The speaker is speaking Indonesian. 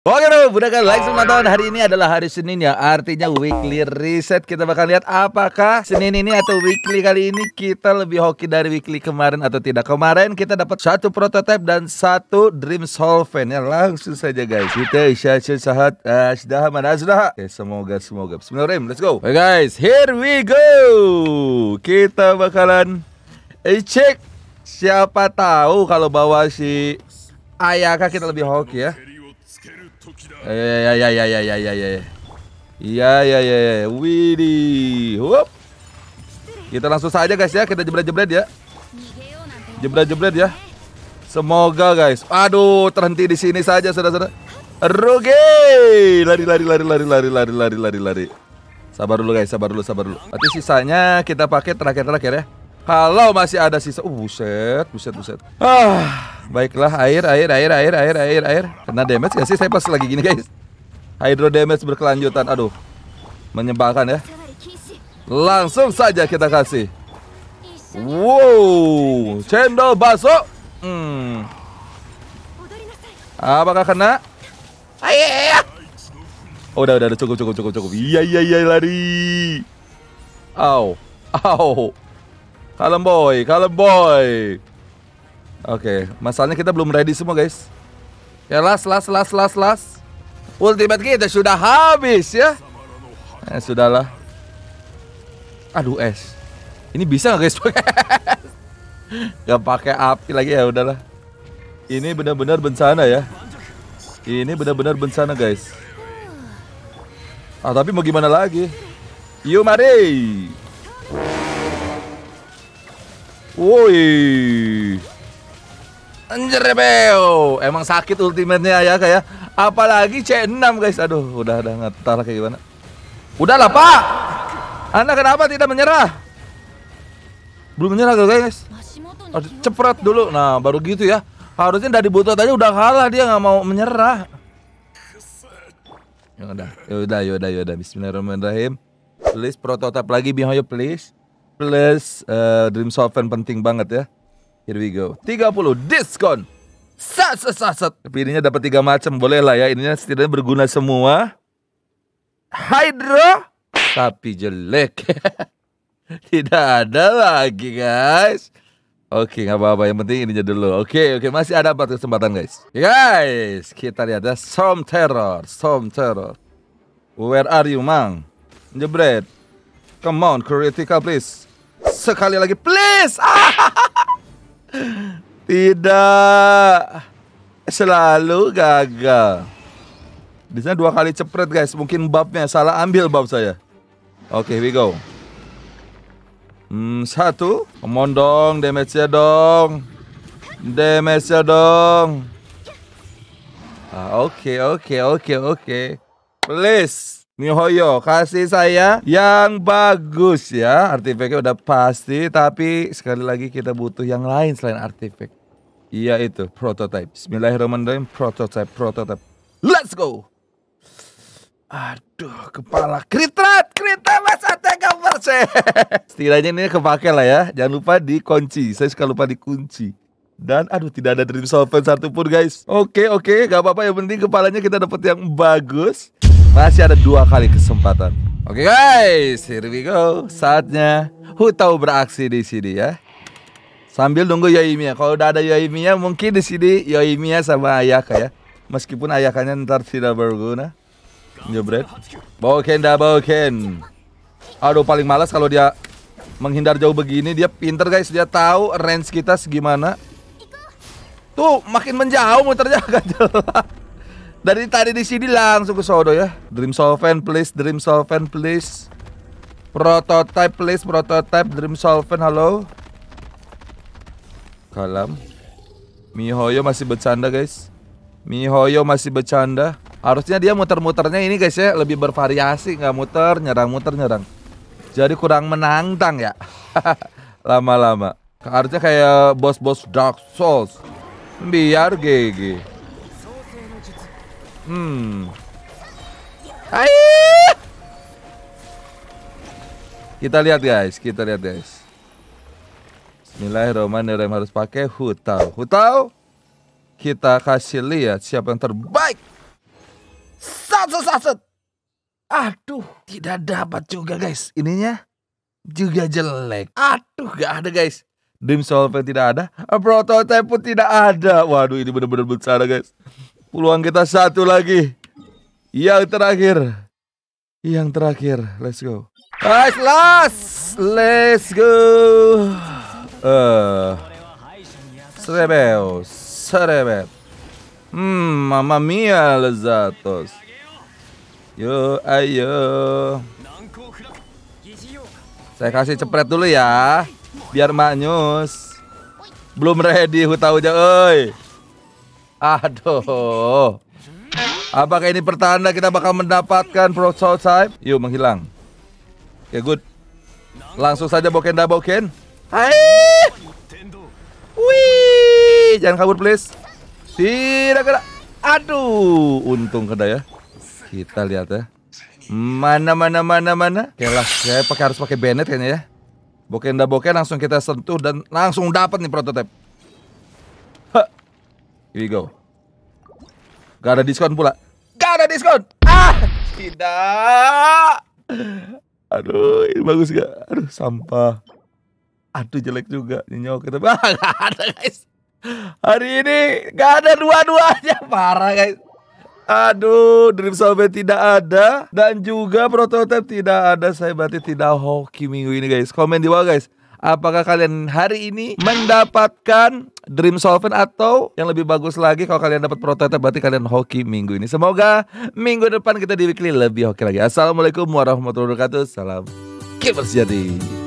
Oke bro, budakan like sama tahun. Hari ini adalah hari Senin ya, artinya weekly reset. Kita bakal lihat apakah Senin ini atau weekly kali ini kita lebih hoki dari weekly kemarin atau tidak. Kemarin kita dapat 1 prototype dan 1 Dream Solvent ya. Langsung saja guys, kita isyarat sahat sudah mana sudah. Semoga. Bismillahirrahmanirrahim, let's go. Oke guys, here we go. Kita bakalan cek, siapa tahu kalau bawa si Ayaka kita lebih hoki ya. Ya. Widih. Hup. Kita langsung saja guys ya, kita jebret-jebret ya. Jebret-jebret ya. Semoga guys. Aduh, terhenti di sini saja saudara-saudara. Rugi. Lari. Sabar dulu guys. Nanti sisanya kita pakai terakhir ya. Kalau masih ada sisa, buset. Baiklah, air. Kena damage gak sih saya pas lagi gini guys? Hydro damage berkelanjutan, aduh, menyebalkan ya. Langsung saja kita kasih. Wow, cendol baso. Apakah kena? Udah cukup. Iya lari. Au. Kalem boy. Oke, masalahnya kita belum ready semua guys. Ya las. Ultimate kita sudah habis ya. Sudahlah. Aduh es. Ini bisa nggak guys? Gak pakai api lagi ya udahlah. Ini benar-benar bencana ya. Guys. Tapi mau gimana lagi? Yuk mari. Woi, anjrebeo, emang sakit ultimate-nya ya kayak, apalagi C6 guys, aduh, udah ngetar kayak gimana? Udahlah Pak, Anda kenapa tidak menyerah? Belum menyerah guys, harus cepret dulu, nah baru gitu ya, harusnya dari butut aja udah kalah dia nggak mau menyerah. Yaudah, Bismillahirrahmanirrahim, please prototype lagi MiHoYo please. Plus Dream Solvent penting banget ya. Here we go. 30 diskon. Sat. Pilihnya dapat 3 macam, boleh lah ya. Ininya setidaknya berguna semua. Hydro tapi jelek. Tidak ada lagi, guys. Oke, nggak apa-apa, yang penting ininya dulu. Oke, masih ada 4 kesempatan, guys. Guys, kita lihat ya. Some terror. Where are you, Mang? Jebret. Come on, critical please. Sekali lagi, please. Tidak, selalu gagal. Di sana 2 kali cepret guys. Mungkin babnya salah ambil bab saya. Oke, here we go. 1, come on dong, damage-nya dong. Oke. Please. MiHoYo, kasih saya yang bagus ya. Artifaknya udah pasti, tapi sekali lagi kita butuh yang lain selain artifak. Iya itu, prototype. Bismillahirrahmanirrahim, prototype. Let's go. Aduh, kepala. Kritrat, masa 3%. Setidaknya ini kepake lah ya. Jangan lupa dikunci, saya suka lupa dikunci. Dan aduh, tidak ada Dream Solvent satupun guys. Oke, gak apa-apa, yang penting kepalanya kita dapat yang bagus. Masih ada 2 kali kesempatan. Oke guys, here we go. Saatnya Hu Tao beraksi di sini ya. Sambil nunggu Yoimiya. Kalau udah ada Yoimiya, mungkin di sini Yoimiya sama Ayaka ya. Meskipun Ayakanya ntar tidak berguna. Jebret. Bawa Ken. Aduh, paling malas kalau dia menghindar jauh begini. Dia pinter guys, dia tahu range kita segimana. Tuh, makin menjauh muternya agak jelas. Dari tadi di sini langsung ke sodo ya. Dream Solvent please. Prototype please, Dream Solvent, halo. Kalem. MiHoYo masih bercanda guys. Harusnya dia muter-muternya ini guys ya, lebih bervariasi, nggak muter, nyerang. Jadi kurang menantang ya. Lama-lama. Harusnya kayak bos-bos Dark Souls. Biar GG. Aih. Kita lihat guys. Bismillahirrahmanirrahim, harus pakai Hu Tao. Kita kasih lihat siapa yang terbaik. Sat. Aduh, tidak dapat juga guys. Ininya juga jelek. Aduh, gak ada guys. Dream Solvent tidak ada, Prototype pun tidak ada. Waduh, ini bener-bener bencana guys. Peluang kita satu lagi. Yang terakhir, let's go. Guys, let's go. Serebel. Mamma mia, lezatos. Yo, ayo. Saya kasih cepret dulu ya. Biar maknyus. Belum ready Hu Tao aja, oi. Aduh. Apakah ini pertanda kita bakal mendapatkan Prototype? Yuk, menghilang. Ya, good. Langsung saja boken. Hai. Wih, jangan kabur please. Tidak kena. Aduh, untung kena ya. Kita lihat ya. Mana. Oke lah, saya harus pakai Bennett kayaknya ya. Boken langsung kita sentuh dan langsung dapat nih Prototype. Hah. Here we go. Gak ada diskon pula. Gak ada diskon. Ah, tidak. Aduh, ini bagus gak? Aduh, sampah. Aduh, jelek juga. Nyok kita. Gak ada guys. Hari ini gak ada dua-duanya. Parah guys. Aduh, Dream Solvent tidak ada dan juga Prototype tidak ada. Saya berarti tidak hoki minggu ini guys. Komen di bawah guys, apakah kalian hari ini mendapatkan Dream Solvent atau yang lebih bagus lagi kalau kalian dapat Prototype berarti kalian hoki minggu ini. Semoga minggu depan kita di weekly lebih hoki lagi. Assalamualaikum warahmatullahi wabarakatuh. Salam gamers sejati.